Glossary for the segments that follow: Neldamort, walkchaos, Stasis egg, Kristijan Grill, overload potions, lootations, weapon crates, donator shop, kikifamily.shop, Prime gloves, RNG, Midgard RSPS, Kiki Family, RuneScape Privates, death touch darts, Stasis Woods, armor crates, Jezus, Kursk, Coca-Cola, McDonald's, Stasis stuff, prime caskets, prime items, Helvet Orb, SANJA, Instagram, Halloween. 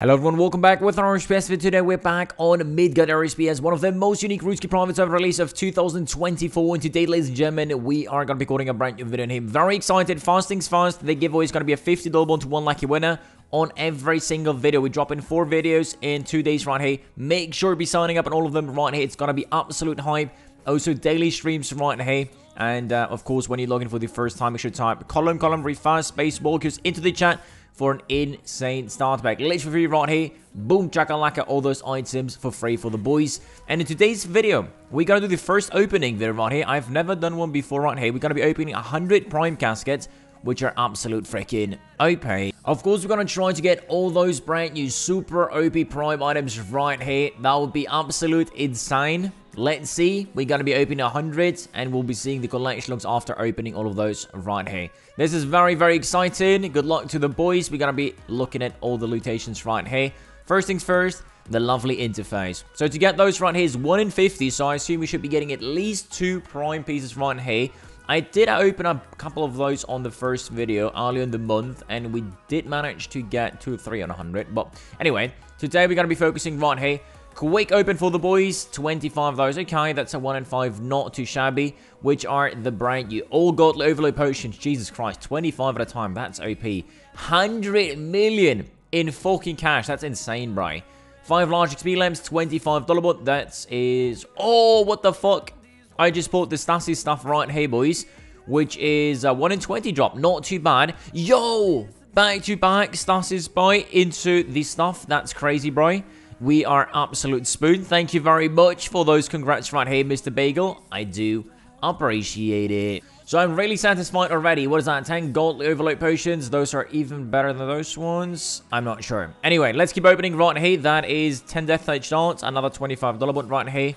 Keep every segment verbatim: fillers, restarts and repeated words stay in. Hello everyone, welcome back with an R S P S video. Today we're back on Midgard R S P S, one of the most unique RuneScape Privates ever released of two thousand twenty-four. And today, ladies and gentlemen, we are going to be recording a brand new video in here. Very excited, fasting's fast. The giveaway is going to be a fifty dollar bond to one lucky winner on every single video. We drop in four videos in two days right here. Make sure you be signing up on all of them right here. It's going to be absolute hype. Also, daily streams right here. And uh, of course, when you log in for the first time, you should type column, column, refresh, space, walkchaos into the chat for an insane start pack. Literally for free right here. Boom, chakalaka, all those items for free for the boys. And in today's video, we're going to do the first opening video right here. I've never done one before right here. We're going to be opening one hundred prime caskets, which are absolute freaking O P. Of course, we're going to try to get all those brand new super O P prime items right here. That would be absolute insane. Let's see. We're going to be opening one hundred, and we'll be seeing the collection logs after opening all of those right here. This is very, very exciting. Good luck to the boys. We're going to be looking at all the lootations right here. First things first, the lovely interface. So to get those right here is one in fifty, so I assume we should be getting at least two prime pieces right here. I did open a couple of those on the first video earlier in the month, and we did manage to get two or three on one hundred. But anyway, today we're going to be focusing right here. Quick open for the boys, twenty-five of those. Okay, that's a one in five, not too shabby, which are the brand new all godly overload potions. Jesus Christ, twenty-five at a time, that's O P. one hundred million in fucking cash, that's insane, bro. five large X P lamps, twenty-five dollar bot, that is... Oh, what the fuck? I just bought the Stasis stuff right here, boys, which is a one in twenty drop, not too bad. Yo, back to back Stasis buy into the stuff, that's crazy, bro. We are absolute spoon. Thank you very much for those congrats right here, Mister Bagel. I do appreciate it. So I'm really satisfied already. What is that? ten gold overload potions. Those are even better than those ones. I'm not sure. Anyway, let's keep opening right here. That is ten death touch darts. Another twenty-five dollar one right here.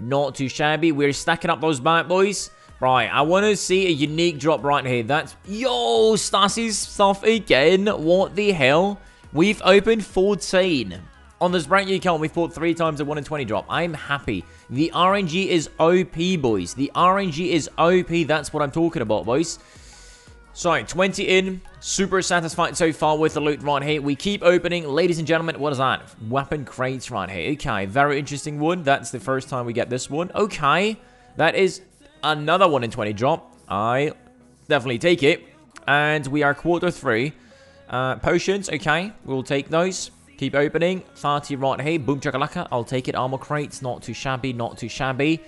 Not too shabby. We're stacking up those bad boys. Right, I want to see a unique drop right here. That's... Yo, Stasis stuff again. What the hell? We've opened fourteen. On this brand new account, we've bought three times a one in twenty drop. I'm happy. The R N G is O P, boys. The R N G is O P. That's what I'm talking about, boys. So, twenty in. Super satisfied so far with the loot right here. We keep opening. Ladies and gentlemen, what is that? Weapon crates right here. Okay, very interesting one. That's the first time we get this one. Okay, that is another one in twenty drop. I definitely take it. And we are quarter three. Uh, potions, okay. We'll take those. Keep opening. thirty right here. Boom, chakalaka. I'll take it. Armor crates. Not too shabby. Not too shabby.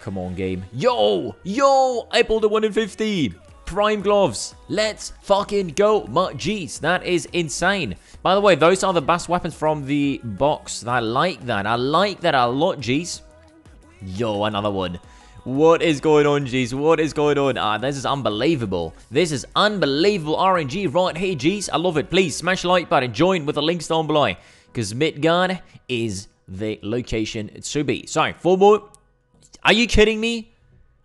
Come on, game. Yo! Yo! I pulled a one in fifty. Prime gloves. Let's fucking go. My jeez. That is insane. By the way, those are the best weapons from the box. I like that. I like that a lot, jeez. Yo, another one. What is going on, jeez? What is going on? Ah, this is unbelievable. This is unbelievable R N G right here, jeez. I love it. Please smash the like button. Join with the links down below, because Midgard is the location to be. So, four more. Are you kidding me?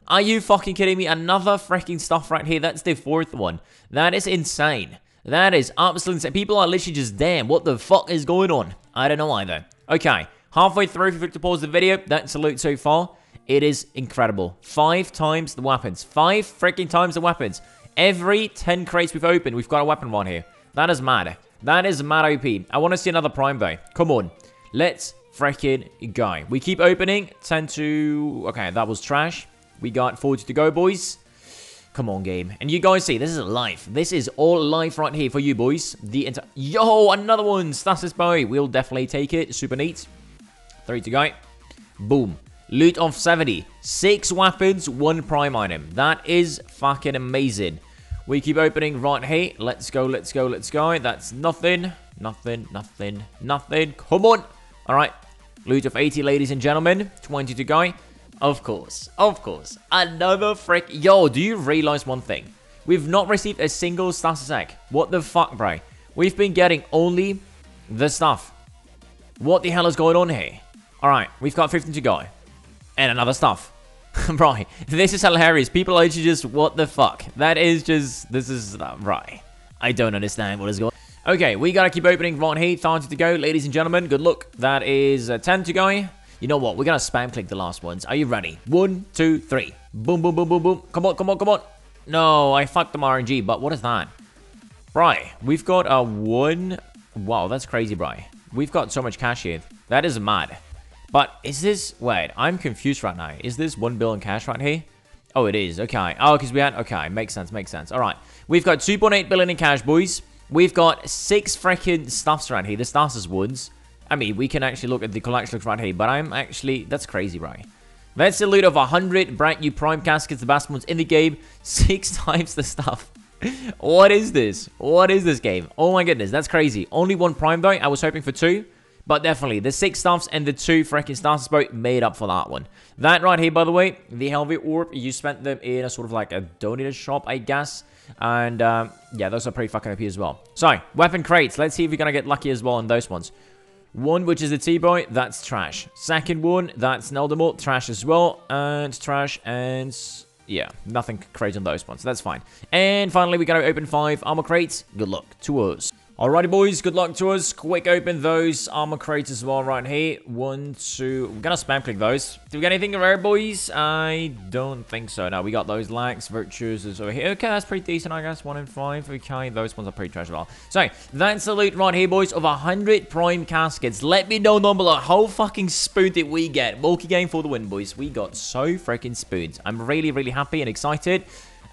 Are you fucking kidding me? Another freaking stuff right here. That's the fourth one. That is insane. That is absolutely insane. People are literally just, damn, what the fuck is going on? I don't know either. Okay. Halfway through, if you click to pause the video, that's the loot so far. It is incredible. Five times the weapons. Five freaking times the weapons. Every ten crates we've opened, we've got a weapon right here. That is mad. That is mad O P. I want to see another prime though. Come on. Let's freaking go. We keep opening. ten to... Okay, that was trash. We got forty to go, boys. Come on, game. And you guys see, this is life. This is all life right here for you, boys. The entire... Yo, another one. Stasis boy. We'll definitely take it. Super neat. three to go. Boom. Loot of seventy. six weapons, one prime item. That is fucking amazing. We keep opening right here. Let's go, let's go, let's go. That's nothing. Nothing, nothing, nothing. Come on. All right. Loot of eighty, ladies and gentlemen. twenty to go. Of course. Of course. Another frick. Yo, do you realize one thing? We've not received a single Stasis egg. What the fuck, bro? We've been getting only the stuff. What the hell is going on here? All right. We've got fifteen to go. And another stuff. Right. This is hilarious. People are just, what the fuck? That is just, this is, uh, right. I don't understand what is going on. Okay, we gotta keep opening right here. thirty to go, ladies and gentlemen. Good luck. That is uh, ten to go. You know what? We're gonna spam click the last ones. Are you ready? One, two, three. Boom, boom, boom, boom, boom. Come on, come on, come on. No, I fucked them R N G, but what is that? Right. We've got a one. Wow, that's crazy, bro. We've got so much cash here. That is mad. But is this... Wait, I'm confused right now. Is this one billion cash right here? Oh, it is. Okay. Oh, because we had... Okay, makes sense, makes sense. All right. We've got two point eight billion in cash, boys. We've got six freaking stuffs right here. The Stasis Woods. I mean, we can actually look at the collection right here, but I'm actually... That's crazy, bro. That's a loot of one hundred brand new prime caskets, the best ones in the game. Six times the stuff. What is this? What is this game? Oh my goodness, that's crazy. Only one prime though. I was hoping for two. But definitely, the six stuffs and the two freaking Stasis boat made up for that one. That right here, by the way, the Helvet Orb, you spent them in a sort of like a donator shop, I guess. And um, yeah, those are pretty fucking O P as well. So, weapon crates. Let's see if we're going to get lucky as well on those ones. One, which is the T-Boy, that's trash. Second one, that's Neldamort, trash as well. And trash and... Yeah, nothing crazy on those ones. That's fine. And finally, we're going to open five armor crates. Good luck to us. Alrighty, boys, good luck to us. Quick open those armor crates as well right here. One, two... We're going to spam click those. Do we get anything rare, boys? I don't think so. No, we got those lags, virtues is over here. Okay, that's pretty decent, I guess. One in five. Okay, those ones are pretty trash as well. So, that's the loot right here, boys, of one hundred prime caskets. Let me know down below how fucking spooned did we get. Multi game for the win, boys. We got so freaking spooned. I'm really, really happy and excited.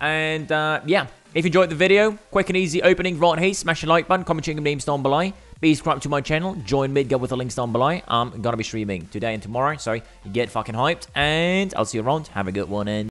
And, uh, yeah. If you enjoyed the video, quick and easy opening right here, smash the like button, comment your names down below, be subscribed to my channel, join Midgard with the links down below. I'm gonna be streaming today and tomorrow, so get fucking hyped, and I'll see you around, have a good one, and...